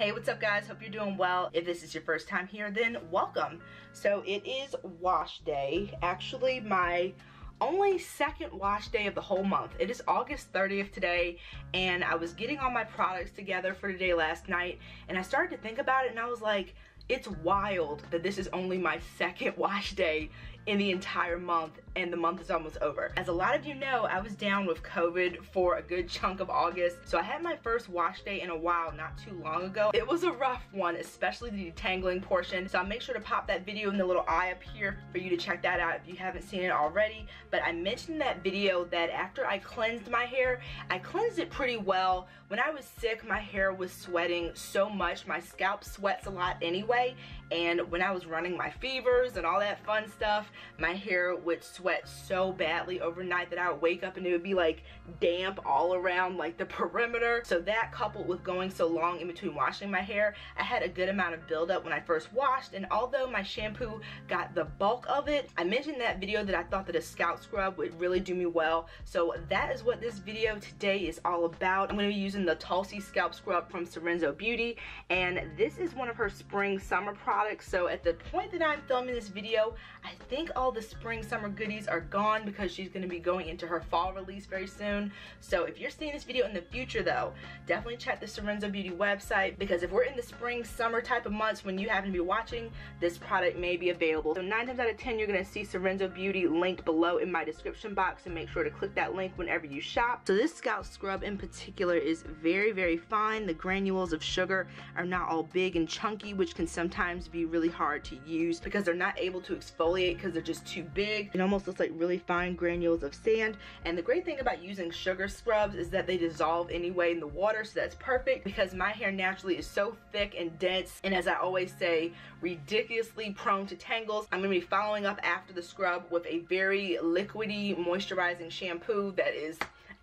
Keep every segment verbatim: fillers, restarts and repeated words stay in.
Hey, what's up guys? Hope you're doing well. If this is your first time here, then welcome. So it is wash day. Actually, my only second wash day of the whole month. It is August thirtieth today, and I was getting all my products together for today last night, and I started to think about it, and I was like, it's wild that this is only my second wash day in the entire month, and the month is almost over. As a lot of you know, I was down with COVID for a good chunk of August, so I had my first wash day in a while not too long ago. It was a rough one, especially the detangling portion, so I'll make sure to pop that video in the little eye up here for you to check that out if you haven't seen it already. But I mentioned in that video that after I cleansed my hair, I cleansed it pretty well. When I was sick, my hair was sweating so much. My scalp sweats a lot anyway. And when I was running my fevers and all that fun stuff, my hair would sweat so badly overnight that I would wake up and it would be like damp all around like the perimeter. So that, coupled with going so long in between washing my hair, I had a good amount of buildup when I first washed. And although my shampoo got the bulk of it, I mentioned in that video that I thought that a scalp scrub would really do me well. So that is what this video today is all about. I'm going to be using the Tulsi scalp scrub from Sarenzo Beauty, and this is one of her spring summer products. So at the point that I'm filming this video, I think all the spring summer goodies are gone because she's going to be going into her fall release very soon. So if you're seeing this video in the future though, definitely check the Sarenzo Beauty website, because if we're in the spring summer type of months when you happen to be watching, this product may be available. So nine times out of ten you're going to see Sarenzo Beauty linked below in my description box, and make sure to click that link whenever you shop. So this scalp scrub in particular is very very fine. The granules of sugar are not all big and chunky, which can sometimes be really hard to use because they're not able to exfoliate because they're just too big. It almost looks like really fine granules of sand. And the great thing about using sugar scrubs is that they dissolve anyway in the water, so that's perfect, because my hair naturally is so thick and dense, and as I always say, ridiculously prone to tangles. I'm going to be following up after the scrub with a very liquidy moisturizing shampoo that is,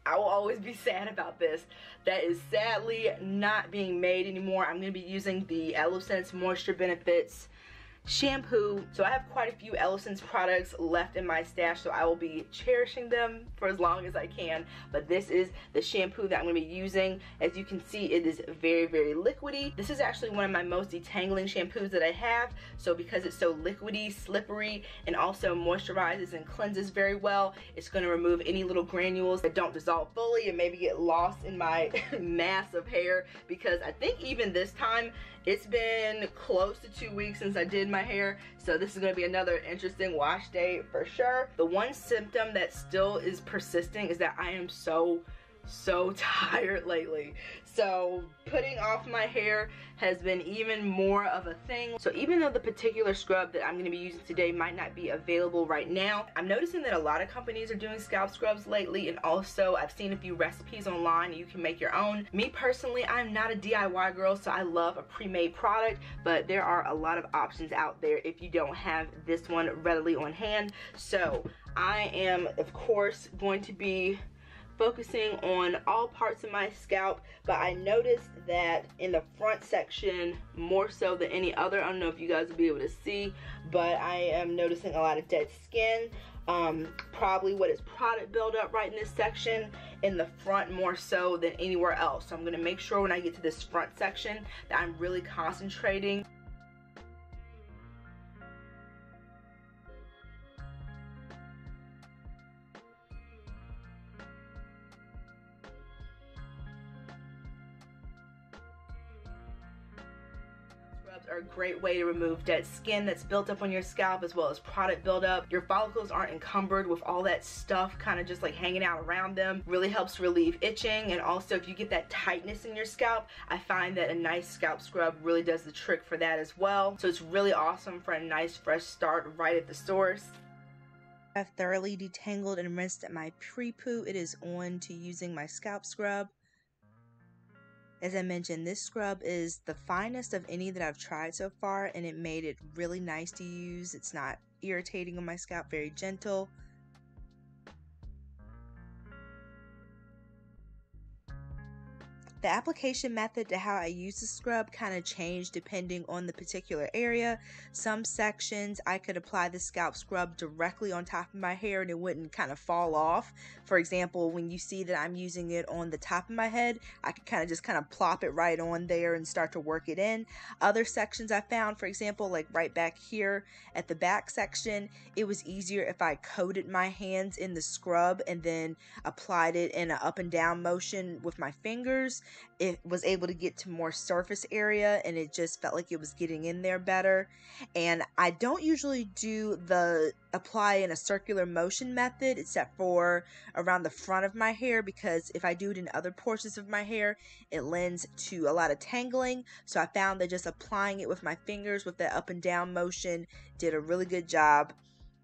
I will always be sad about this, that is sadly not being made anymore. I'm going to be using the L'Oreal Moisture Benefits shampoo. So I have quite a few L'Oreal products left in my stash, so I will be cherishing them for as long as I can. But this is the shampoo that I'm going to be using. As you can see, it is very very liquidy. This is actually one of my most detangling shampoos that I have. So because it's so liquidy, slippery, and also moisturizes and cleanses very well, it's going to remove any little granules that don't dissolve fully and maybe get lost in my mass of hair, because I think even this time it's been close to two weeks since I did my My hair. So this is going to be another interesting wash day for sure. The one symptom that still is persisting is that I am so so tired lately, so putting off my hair has been even more of a thing. So even though the particular scrub that I'm going to be using today might not be available right now, I'm noticing that a lot of companies are doing scalp scrubs lately, and also I've seen a few recipes online. You can make your own. Me personally, I'm not a D I Y girl, so I love a pre-made product, but there are a lot of options out there if you don't have this one readily on hand. So I am of course going to be focusing on all parts of my scalp, but I noticed that in the front section more so than any other. I don't know if you guys will be able to see, but I am noticing a lot of dead skin. Um, probably what is product buildup right in this section in the front more so than anywhere else. So I'm gonna make sure when I get to this front section that I'm really concentrating. Are a great way to remove dead skin that's built up on your scalp, as well as product buildup. Your follicles aren't encumbered with all that stuff kind of just like hanging out around them. Really helps relieve itching, and also if you get that tightness in your scalp, I find that a nice scalp scrub really does the trick for that as well. So it's really awesome for a nice fresh start right at the source. I've thoroughly detangled and rinsed my pre-poo. It is on to using my scalp scrub. As I mentioned, this scrub is the finest of any that I've tried so far, and it made it really nice to use. It's not irritating on my scalp, very gentle. The application method to how I use the scrub kind of changed depending on the particular area. Some sections I could apply the scalp scrub directly on top of my hair and it wouldn't kind of fall off. For example, when you see that I'm using it on the top of my head, I could kind of just kind of plop it right on there and start to work it in. Other sections I found, for example, like right back here at the back section, it was easier if I coated my hands in the scrub and then applied it in an up and down motion with my fingers. It was able to get to more surface area and it just felt like it was getting in there better. And I don't usually do the apply in a circular motion method except for around the front of my hair, because if I do it in other portions of my hair it lends to a lot of tangling. So I found that just applying it with my fingers with that up and down motion did a really good job.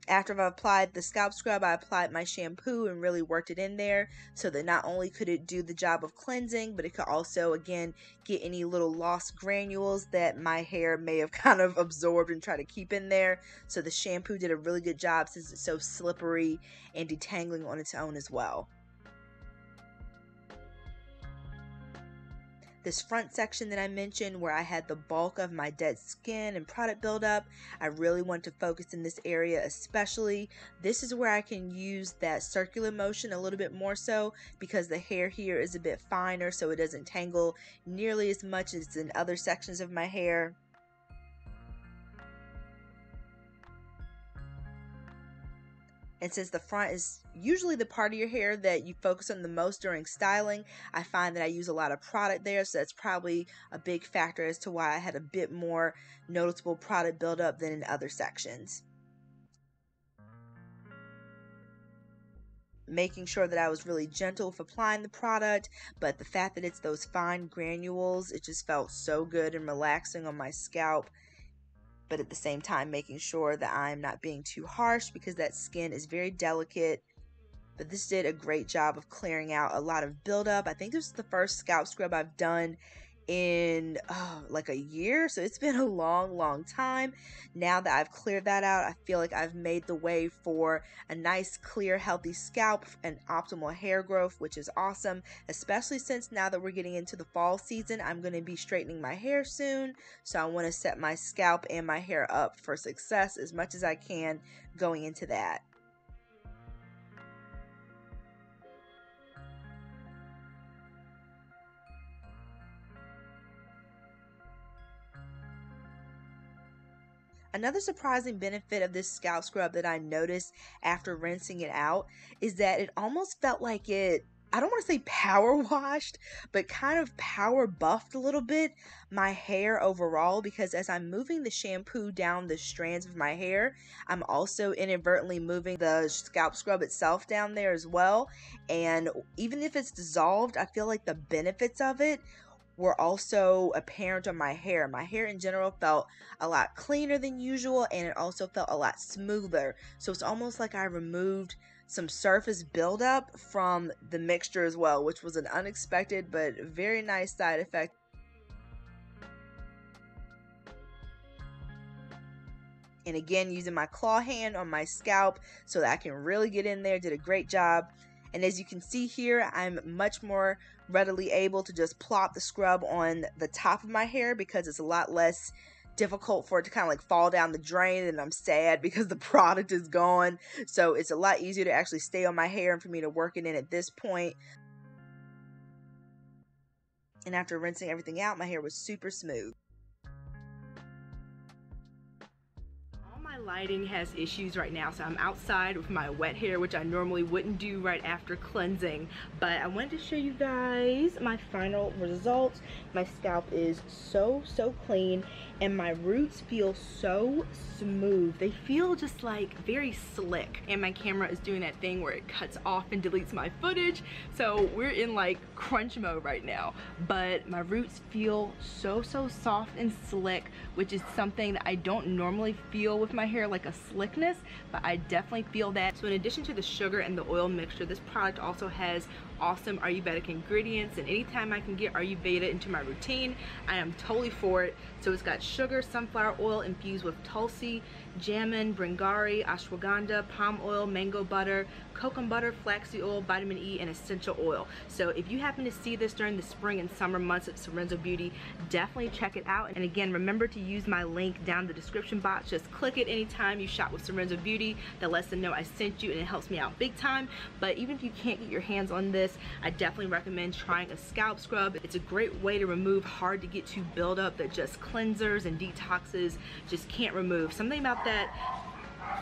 After I applied the scalp scrub, I applied my shampoo and really worked it in there so that not only could it do the job of cleansing, but it could also, again, get any little lost granules that my hair may have kind of absorbed and try to keep in there. So the shampoo did a really good job since it's so slippery and detangling on its own as well. This front section that I mentioned where I had the bulk of my dead skin and product buildup, I really want to focus in this area especially. This is where I can use that circular motion a little bit more so because the hair here is a bit finer, so it doesn't tangle nearly as much as in other sections of my hair. And since the front is usually the part of your hair that you focus on the most during styling, I find that I use a lot of product there, so that's probably a big factor as to why I had a bit more noticeable product buildup than in other sections. Making sure that I was really gentle with applying the product, but the fact that it's those fine granules, it just felt so good and relaxing on my scalp. But at the same time making sure that I'm not being too harsh because that skin is very delicate. But this did a great job of clearing out a lot of buildup. I think this is the first scalp scrub I've done in oh, like a year, so it's been a long long time. Now that I've cleared that out, I feel like I've made the way for a nice clear healthy scalp and optimal hair growth, which is awesome, especially since now that we're getting into the fall season, I'm going to be straightening my hair soon, so I want to set my scalp and my hair up for success as much as I can going into that. Another surprising benefit of this scalp scrub that I noticed after rinsing it out is that it almost felt like it, I don't want to say power washed, but kind of power buffed a little bit my hair overall, because as I'm moving the shampoo down the strands of my hair, I'm also inadvertently moving the scalp scrub itself down there as well. And even if it's dissolved, I feel like the benefits of it were also apparent on my hair. My hair in general felt a lot cleaner than usual, and it also felt a lot smoother. So it's almost like I removed some surface buildup from the mixture as well, which was an unexpected but very nice side effect. And again, using my claw hand on my scalp so that I can really get in there, did a great job. And as you can see here, I'm much more readily able to just plop the scrub on the top of my hair because it's a lot less difficult for it to kind of like fall down the drain, and I'm sad because the product is gone. So it's a lot easier to actually stay on my hair and for me to work it in at this point. And after rinsing everything out, my hair was super smooth. Lighting has issues right now, so I'm outside with my wet hair, which I normally wouldn't do right after cleansing, but I wanted to show you guys my final results. My scalp is so so clean and my roots feel so smooth. They feel just like very slick, and my camera is doing that thing where it cuts off and deletes my footage, so we're in like crunch mode right now. But my roots feel so so soft and slick, which is something that I don't normally feel with my hair hair like a slickness, but I definitely feel that. So in addition to the sugar and the oil mixture, this product also has awesome Ayurvedic ingredients, and anytime I can get Ayurveda into my routine, I am totally for it. So it's got sugar, sunflower oil infused with Tulsi, Jamun, Bringari, Ashwagandha, palm oil, mango butter, coconut butter, flaxseed oil, vitamin E, and essential oil. So if you happen to see this during the spring and summer months at Sarenzo Beauty, definitely check it out. And again, remember to use my link down in the description box. Just click it anytime you shop with Sarenzo Beauty. That lets them know I sent you, and it helps me out big time. But even if you can't get your hands on this, I definitely recommend trying a scalp scrub. It's a great way to remove hard to get to buildup that just cleansers and detoxes just can't remove. Something about that,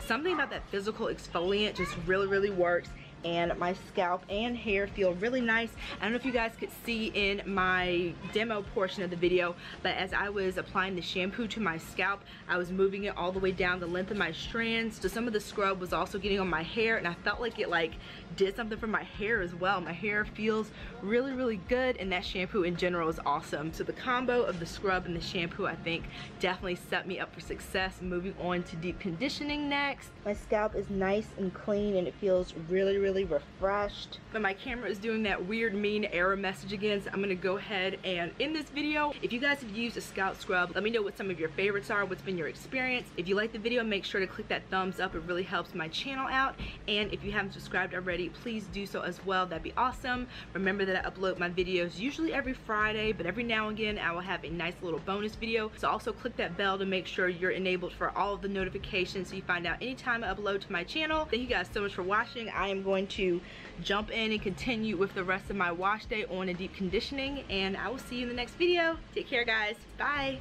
something about that physical exfoliant just really, really works. And my scalp and hair feel really nice. I don't know if you guys could see in my demo portion of the video, but as I was applying the shampoo to my scalp, I was moving it all the way down the length of my strands. So some of the scrub was also getting on my hair, and I felt like it like did something for my hair as well. My hair feels really, really good, and that shampoo in general is awesome. So the combo of the scrub and the shampoo, I think, definitely set me up for success. Moving on to deep conditioning next. My scalp is nice and clean, and it feels really, really refreshed. But my camera is doing that weird mean error message again, so I'm gonna go ahead and end this video. If you guys have used a scalp scrub, let me know what some of your favorites are, what's been your experience. If you like the video, make sure to click that thumbs up. It really helps my channel out. And if you haven't subscribed already, please do so as well. That'd be awesome. Remember that I upload my videos usually every Friday, but every now and again I will have a nice little bonus video. So also click that bell to make sure you're enabled for all of the notifications, so you find out anytime I upload to my channel. Thank you guys so much for watching. I am going to jump in and continue with the rest of my wash day on a deep conditioning, and I will see you in the next video. Take care, guys. Bye.